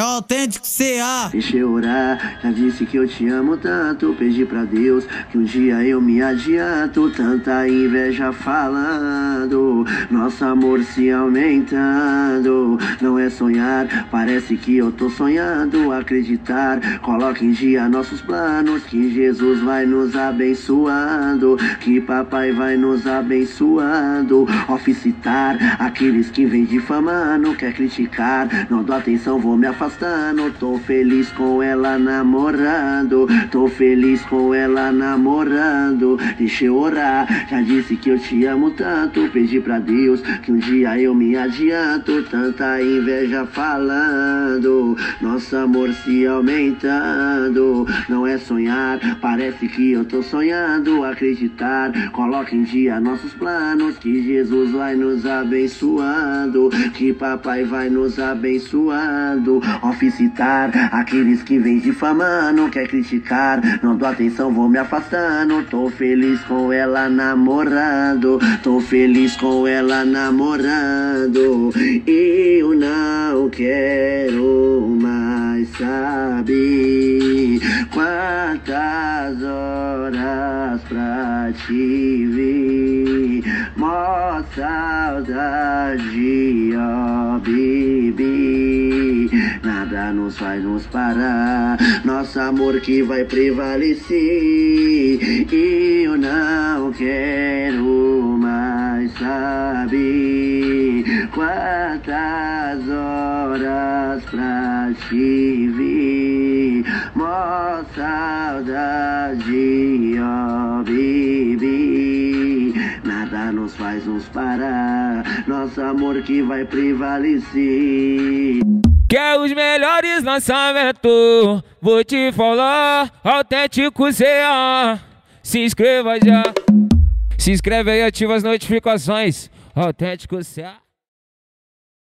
É o Autêntico C.A. Deixa eu orar, já disse que eu te amo tanto. Pedi pra Deus que um dia eu me adianto. Tanta inveja falando, nosso amor se aumentando. Não é sonhar, parece que eu tô sonhando. Acreditar, coloque em dia nossos planos. Que Jesus vai nos abençoando, que papai vai nos abençoando. Oficitar aqueles que vêm difamando. Quer criticar, não dou atenção, vou me afastando. Tô feliz com ela namorando, tô feliz com ela namorando. Deixa eu orar, já disse que eu te amo tanto. Pedi pra Deus que um dia eu me adianto. Tanta inveja falando, nosso amor se aumentando. Não é sonhar, parece que eu tô sonhando. Acreditar, coloque em dia nossos planos. Que Jesus vai nos abençoando, que papai vai nos abençoando. Oficitar aqueles que vêm difamando. Quer criticar, não dou atenção, vou me afastando. Tô feliz com ela namorando, tô feliz com ela namorando. Eu não quero mais saber quantas horas pra te ver. Mó saudade, ó bebê. Nada nos faz nos parar, nosso amor que vai prevalecer. Eu não quero mais saber quantas horas pra te ver. Mó saudade, ó bebê. Nada nos faz nos parar, nosso amor que vai prevalecer. Quer os melhores lançamentos? Vou te falar, Autêntico C.A. Se inscreva já, se inscreve aí, ativa as notificações. Autêntico C.A.